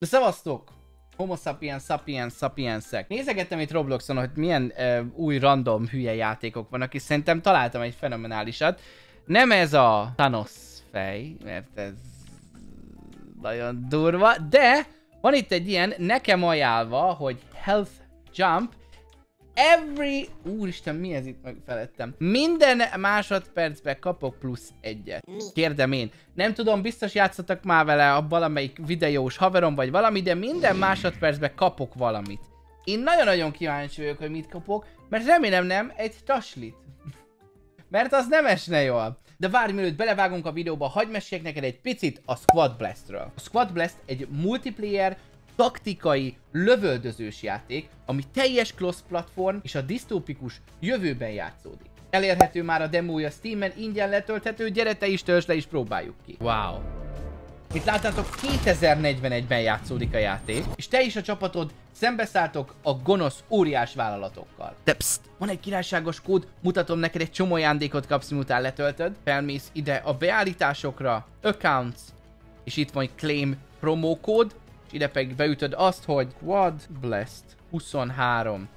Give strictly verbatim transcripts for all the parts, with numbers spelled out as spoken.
De szevasztok! Homo sapiens, sapiens, sapiensek. Nézegettem itt Robloxon, hogy milyen e, új random hülye játékok vannak, és szerintem találtam egy fenomenálisat. Nem ez a Thanos fej, mert ez nagyon durva, de van itt egy ilyen, nekem ajánlva, hogy Health Jump. Every... Úristen, mi ez itt, megfeledtem. Minden másodpercben kapok plusz egyet. Kérdem én. Nem tudom, biztos játszottak már vele a valamelyik videós haverom vagy valami, de minden másodpercben kapok valamit. Én nagyon-nagyon kíváncsi vagyok, hogy mit kapok, mert remélem nem egy taslit. Mert az nem esne jól. De várj, mielőtt belevágunk a videóba, hagyd meséljek neked egy picit a Squad Blastről. A Squad Blast egy multiplayer, taktikai, lövöldözős játék, ami teljes cross platform és a disztópikus jövőben játszódik. Elérhető már a demója Steamen, ingyen letölthető, gyere te is, töltsd le és próbáljuk ki. Wow! Itt láttátok, kétezer-negyvenegyben játszódik a játék, és te is a csapatod szembeszálltok a gonosz óriás vállalatokkal. De pszt, van egy királyságos kód, mutatom neked, egy csomó ajándékot kapsz, miután letöltöd. Felmész ide a beállításokra, accounts, és itt van claim promókód, és ide pedig beütöd azt, hogy Squad Blast huszonhárom,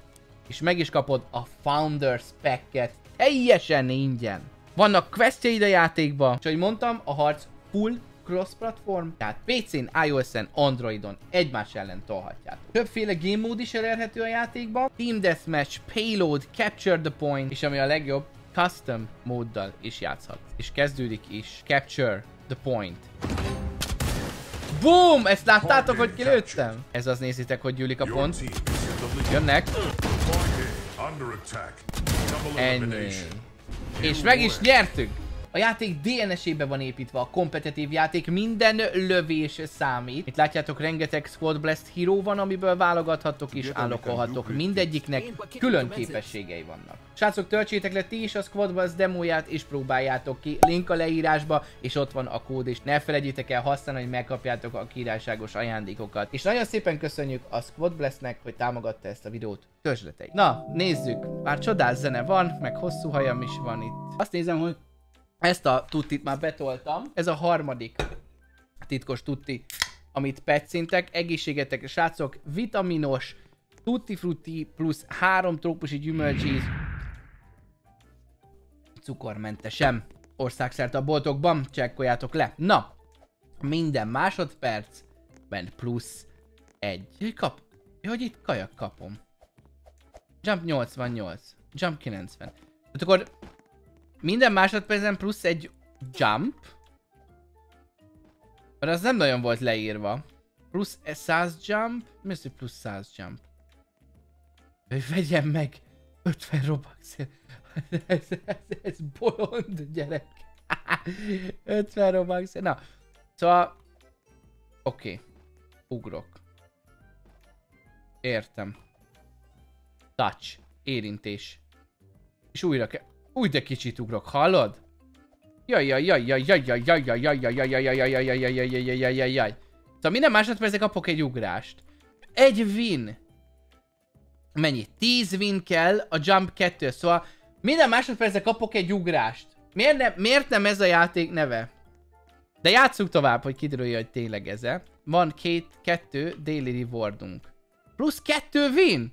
és meg is kapod a Founders Packet teljesen ingyen. Vannak questjeid a játékba, és ahogy mondtam, a harc full cross-platform, tehát pé cén, iOS-en, Androidon egymás ellen tolhatjátok. Többféle game mód is elérhető a játékban, Team deathmatch, Payload, Capture the Point, és ami a legjobb, Custom móddal is játszhat. És kezdődik is Capture the Point. Boom! Ezt láttátok, hogy kilőttem? Ez az, nézitek, hogy gyűlik a pont. Jönnek. Ennyi. És meg is nyertük! A játék dé en es-ébe van építve, a kompetitív játék, minden lövés számít. Itt látjátok, rengeteg Squad Blast híró van, amiből válogathatok és állokolhatok. Mindegyiknek külön képességei vannak. Srácok, töltsétek le ti is a Squad Blast demóját és próbáljátok ki. Link a leírásba, és ott van a kód, és ne felejtjétek el használni, hogy megkapjátok a királyságos ajándékokat. És nagyon szépen köszönjük a Squad Blastnek, hogy támogatta ezt a videót. Törzsletei. Na, nézzük. Bár csodás zene van, meg hosszú hajam is van itt. Azt nézem, hogy ezt a tuttit már betoltam. Ez a harmadik titkos tutti, amit petszintek. Egészségetek, srácok, vitaminos Tutti Frutti plusz három trópusi gyümölcsíz. Cukormentesen. Országszerte a boltokban, csekkoljátok le. Na, minden másodpercben plusz egy. Jaj, kap... Jaj, hogy itt kajak kapom. Jump nyolcvannyolc. Jump kilencven. Hát akkor... Minden másodpercen plusz egy jump. Mert az nem nagyon volt leírva. Plusz száz jump. Mi az, hogy plusz száz jump? Vegyem meg ötven Robuxért. Ez, ez, ez bolond, gyerek. ötven Robuxért. Na. Szóval... Oké. Okay. Ugrok. Értem. Touch. Érintés. És újra kell... Úgy, de kicsit ugrok, hallod? Jaj, jaj, jaj, jaj, jaj, jaj, jaj, jaj, jaj, jaj, jaj, jaj, jaj, jaj, jaj, jaj, jaj, jaj, jaj, jaj. Szóval minden másodpercre kapok egy ugrást. Egy win. Mennyi? tíz win kell, a jump kettő. Szóval minden másodpercre kapok egy ugrást. Miért nem, miért nem ez a játék neve? De játsszuk tovább, hogy kiderülje, hogy tényleg ez-e. Van két, kettő daily rewardunk. Plusz kettő win.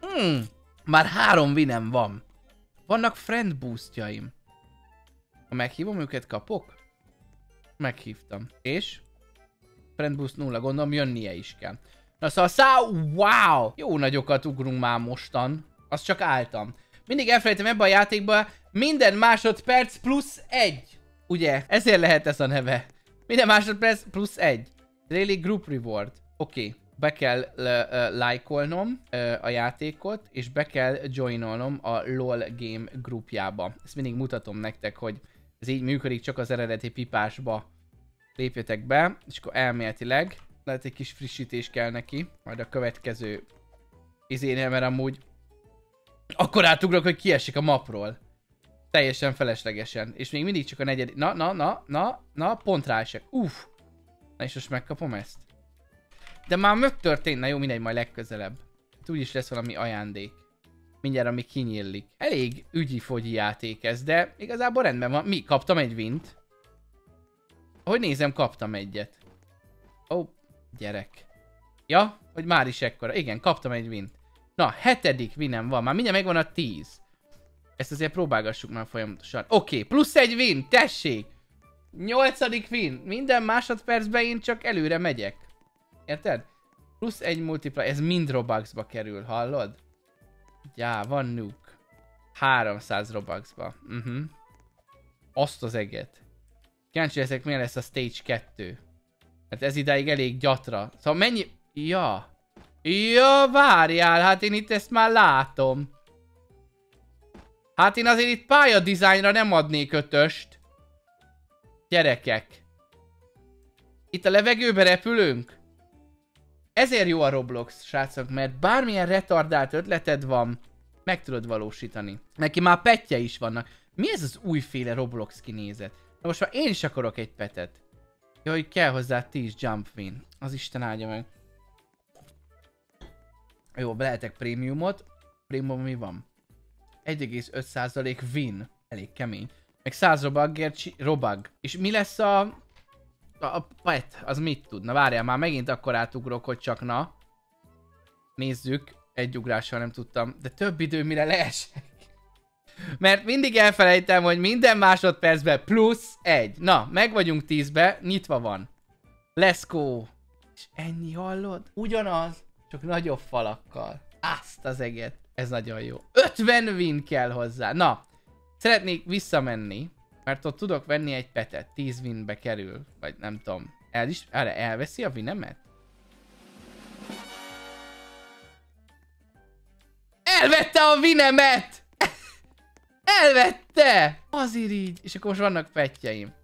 Hmm. Már három winem van. Vannak friend boostjaim. Ha meghívom őket, kapok? Meghívtam. És? Friend boost nulla, gondolom jönnie is kell. Na szóval szá... Wow! Jó nagyokat ugrunk már mostan. Azt csak álltam. Mindig elfelejtem ebbe a játékba, minden másodperc plusz egy. Ugye? Ezért lehet ez a neve. Minden másodperc plusz egy. Daily group reward. Oké. Okay. Be kell lájkolnom a játékot, és be kell joinolnom a LOL game grupjába. Ezt mindig mutatom nektek, hogy ez így működik, csak az eredeti pipásba lépjetek be, és akkor elméletileg lehet egy kis frissítés kell neki, majd a következő izénél, mert amúgy akkor átugrok, hogy kiesik a mapról. Teljesen feleslegesen. És még mindig csak a negyedik. Na, na, na, na, na, pont rá esek. Uff! Na és most megkapom ezt. De már megtörtént, na jó, mindegy, majd legközelebb. Hát úgyis lesz valami ajándék. Mindjárt, ami kinyílik. Elég ügyi-fogyi játék ez, de igazából rendben van. Mi? Kaptam egy wint? Hogy nézem, kaptam egyet. Ó, oh, Gyerek. Ja, hogy már is ekkora. Igen, kaptam egy wint. Na, hetedik winem van. Már mindjárt megvan a tíz. Ezt azért próbálgassuk már folyamatosan. Oké, okay, plusz egy win, tessék! Nyolcadik win. Minden másodpercben én csak előre megyek. Érted? Plusz egy multiplier. Ez mind Robuxba kerül, hallod? Já, van nuke. háromszáz Robuxba. Uh-huh. Azt az eget. Kíváncsi ezek milyen lesz a stage kettő. Hát ez idáig elég gyatra. Szóval mennyi... Ja. Ja, várjál, hát én itt ezt már látom. Hát én azért itt pályadizájnra nem adnék ötöst. Gyerekek. Itt a levegőbe repülünk? Ezért jó a Roblox, srácok, mert bármilyen retardált ötleted van, meg tudod valósítani. Neki már petje is vannak. Mi ez az újféle Roblox kinézet? Na most már én is akarok egy petet. Jaj, hogy kell hozzá tíz jump win. Az Isten áldja meg. Jó, belehetek prémiumot. Prémium mi van? egy egész öt százalék win. Elég kemény. Meg száz robagért robag. És mi lesz a... A, a pet? Az mit tudna? Várjál, már megint akkor átugrok, hogy csak na. Nézzük. Egy ugrással nem tudtam. De több idő mire leesek. Mert mindig elfelejtem, hogy minden másodpercben plusz egy. Na, meg vagyunk tízbe, nyitva van. Let's go. És ennyi, hallod? Ugyanaz, csak nagyobb falakkal. Azt az eget. Ez nagyon jó. ötven win kell hozzá. Na, szeretnék visszamenni, mert ott tudok venni egy petet. tíz winbe kerül, vagy nem tudom. El is, erre elveszi a winemet? Elvette a winemet! Elvette! Azért így. És akkor most vannak petjeim.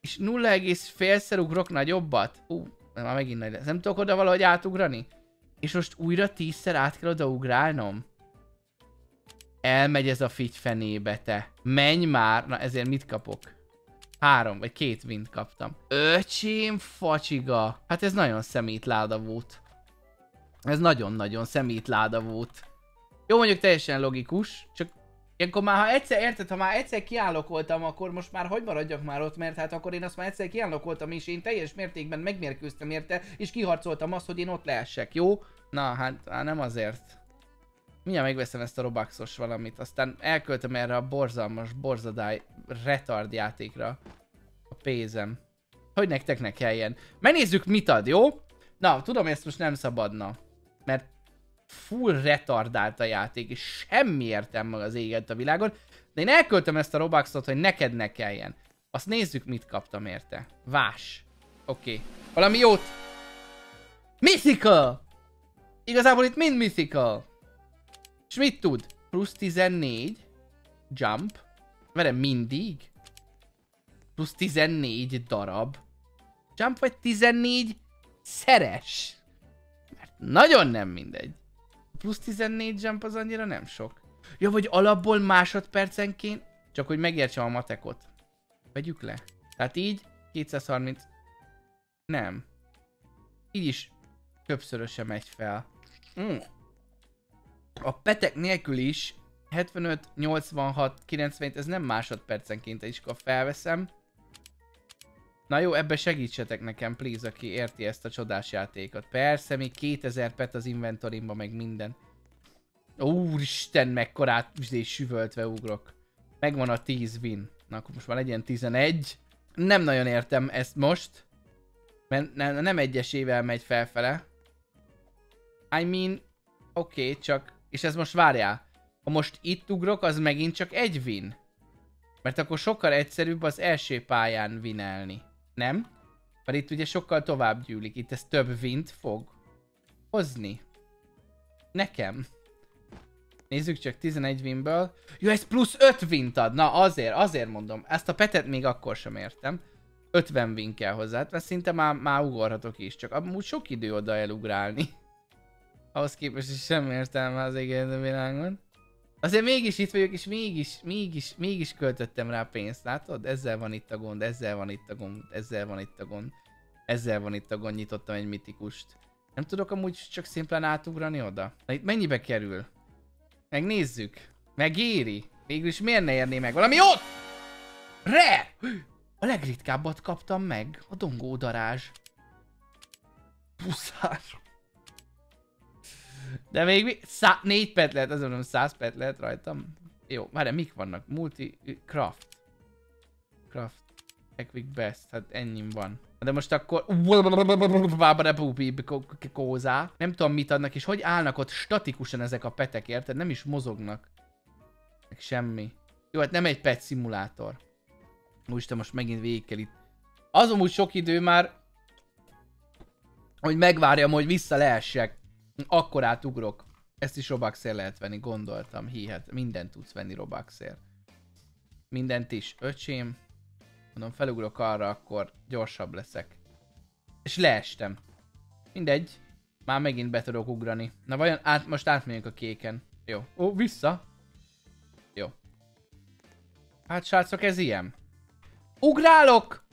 És nulla egész öt szer ugrok nagyobbat. Ú, már megint nagy lesz. Nem tudok oda valahogy átugrani? És most újra tízszer át kell oda ugrálnom? Elmegy ez a figy fenébe, te. Menj már! Na ezért mit kapok? Három vagy két wint kaptam. Öcsém facsiga. Hát ez nagyon szemétláda volt. Ez nagyon-nagyon szemétláda volt. Jó, mondjuk teljesen logikus, csak akkor már, ha egyszer, érted, ha már egyszer kiállokoltam, akkor most már hogy maradjak már ott, mert hát akkor én azt már egyszer kiállokoltam, és én teljes mértékben megmérkőztem érte, és kiharcoltam azt, hogy én ott leessek, jó? Na, hát, hát nem azért. Mindjárt megveszem ezt a robuxos valamit, aztán elköltöm erre a borzalmas, borzadály, retard játékra a pénzem. Hogy nektek ne kelljen. Megnézzük, mit ad, jó? Na, tudom, ezt most nem szabadna, mert... full retardált a játék, és semmi értem meg az éget a világon, de én elköltöm ezt a Robuxot, hogy neked ne kelljen. Azt nézzük, mit kaptam érte. Vás. Oké. Okay. Valami jót. Mythical! Igazából itt mind mythical. És mit tud? Plusz tizennégy. Jump. Verem mindig. Plusz tizennégy darab. Jump vagy tizennégy szeres. Mert nagyon nem mindegy. Plusz tizennégy jump az annyira nem sok. Ja, vagy alapból másodpercenként, csak hogy megértsem a matekot. Vegyük le. Tehát így kétszázharminc... Nem. Így is többszörösen megy fel. Mm. A petek nélkül is hetvenöt, nyolcvanhat, kilencvenhét, ez nem másodpercenként, is akkor felveszem. Na jó, ebbe segítsetek nekem, please, aki érti ezt a csodás játékot. Persze, még kétezer pet az inventorimba, meg minden. Úristen, mekkorát süvöltve ugrok. Megvan a tíz win. Na, akkor most már legyen tizenegy. Nem nagyon értem ezt most. Mert nem egyesével megy felfele. I mean, oké, okay, csak... És ez most várjál. Ha most itt ugrok, az megint csak egy win. Mert akkor sokkal egyszerűbb az első pályán winelni. Nem? Mert itt ugye sokkal tovább gyűlik. Itt ez több vint fog hozni. Nekem. Nézzük csak tizenegy winből. Jó, ez plusz öt vint ad. Na azért, azért mondom. Ezt a petet még akkor sem értem. ötven win kell hozzá. Hát mert szinte már, már ugorhatok is. Csak amúgy sok idő oda elugrálni. Ahhoz képest is sem értelme az égélet a világon. Azért mégis itt vagyok, és mégis, mégis, mégis költöttem rá pénzt, látod? Ezzel van itt a gond, ezzel van itt a gond, ezzel van itt a gond, ezzel van itt a gond, nyitottam egy mitikust. Nem tudok amúgy csak szimplán átugrani oda? Na itt mennyibe kerül? Megnézzük. Megéri? Végülis miért ne érné meg valami jót? Re! A legritkábbat kaptam meg, a dongódarázs. puszás. De még mi? négy pet lehet, azon mondom, száz pet lehet rajtam. Jó, már mik vannak? Multi... Craft. Craft. Equic Best, hát ennyim van. De most akkor... Nem tudom mit adnak, és hogy állnak ott statikusan ezek a petek, érted? Nem is mozognak. Meg semmi. Jó, hát nem egy pet szimulátor. Úristen, most megint végig kell itt. Azon úgy sok idő már, hogy megvárjam, hogy vissza leessek. Akkor átugrok. Ezt is Robuxért lehet venni, gondoltam. Hihet, mindent tudsz venni Robuxért. Mindent is, öcsém. Mondom, felugrok arra, akkor gyorsabb leszek. És leestem. Mindegy. Már megint be tudok ugrani. Na vajon át, most átmegyünk a kéken. Jó. Ó, vissza. Jó. Hát srácok, ez ilyen. Ugrálok!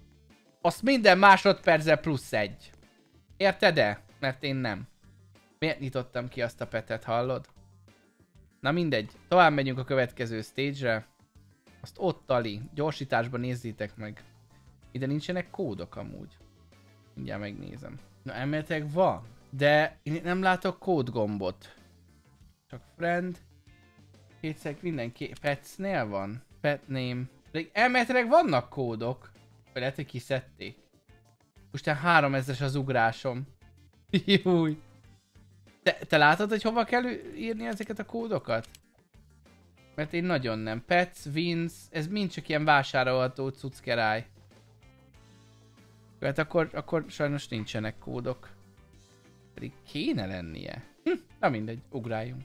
Azt minden másodperce plusz egy. Érted-e? Mert én nem. Miért nyitottam ki azt a petet, hallod? Na mindegy. Tovább megyünk a következő stage-re. Azt ott ali. Gyorsításban nézzétek meg. Ide nincsenek kódok amúgy. Mindjárt megnézem. Na elméletileg van. De én nem látok kódgombot. Csak friend. Kétszer mindenki. Petsnél van. Pet name. Pedig elméletileg vannak kódok. Vagy lehet, hogy kiszedték. Most háromezres az ugrásom. Júj. Te, te látod, hogy hova kell írni ezeket a kódokat? Mert én nagyon nem. Pets, wins, ez mind csak ilyen vásárolható cuckeráj. Hát akkor, akkor sajnos nincsenek kódok. Pedig kéne lennie. Hm, na mindegy, ugráljunk.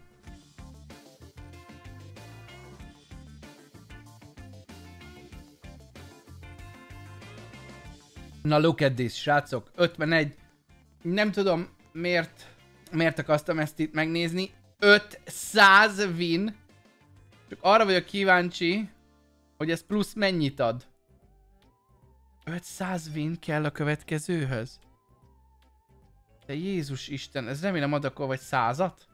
Na look at this, srácok. ötvenegy. Nem tudom miért, miért akartam ezt itt megnézni. ötszáz win. Csak arra vagyok kíváncsi, hogy ez plusz mennyit ad. ötszáz win kell a következőhöz. De Jézus Isten, ez remélem ad akkor vagy százat?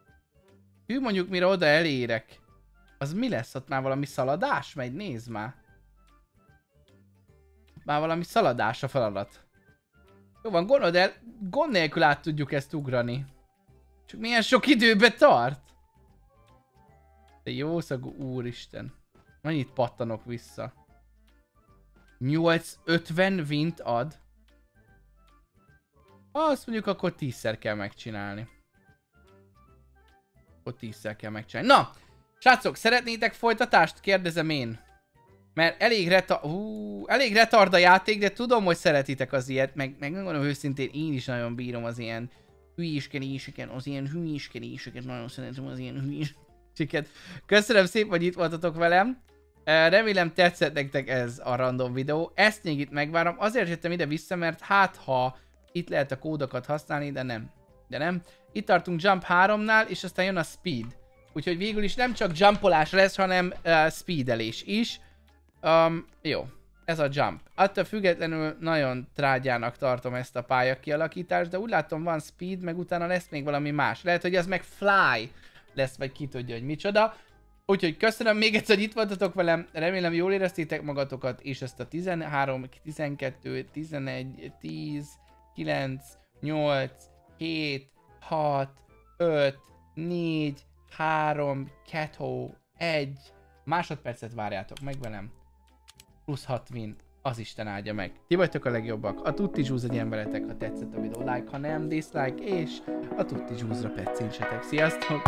Hű, mondjuk mire oda elérek. Az mi lesz? Ott már valami szaladás megy? Nézd már. Már valami szaladás a feladat. Jó van, gondolod el, gond nélkül át tudjuk ezt ugrani. Csak milyen sok időbe tart? De jó szagú, úristen. Mennyit pattanok vissza? nyolcszázötven vint ad. Azt mondjuk akkor tízszer kell megcsinálni. Akkor tízszer kell megcsinálni. Na! Srácok, szeretnétek folytatást? Kérdezem én. Mert elég reta... Hú, elég retard a játék, de tudom, hogy szeretitek az ilyet. Meg megmondom őszintén, én is nagyon bírom az ilyen hülyéskedéseket, az ilyen hülyéskedéseket. Nagyon szeretem az ilyen hülyéskedéseket. Köszönöm szépen, hogy itt voltatok velem. Remélem tetszett nektek ez a random videó. Ezt még itt megvárom. Azért jöttem ide vissza, mert hát ha itt lehet a kódokat használni, de nem. De nem. Itt tartunk Jump háromnál, és aztán jön a Speed. Úgyhogy végül is nem csak jumpolás lesz, hanem uh, speedelés is. Um, jó. Ez a Jump. Attól függetlenül nagyon trágyának tartom ezt a pálya kialakítást, de úgy látom van Speed, meg utána lesz még valami más. Lehet, hogy az meg Fly lesz, vagy ki tudja, hogy micsoda. Úgyhogy köszönöm még egyszer, hogy itt voltatok velem. Remélem jól éreztétek magatokat, és ezt a tizenhárom, tizenkettő, tizenegy, tíz, kilenc, nyolc, hét, hat, öt, négy, három, kettő, egy másodpercet várjátok meg velem. Plusz hat win, az Isten áldja meg. Ti vagytok a legjobbak. A Tutti Zsúz legyen veletek, ha tetszett a videó, like, ha nem, dislike, és a Tutti Zsúzra peccincsetek. Sziasztok!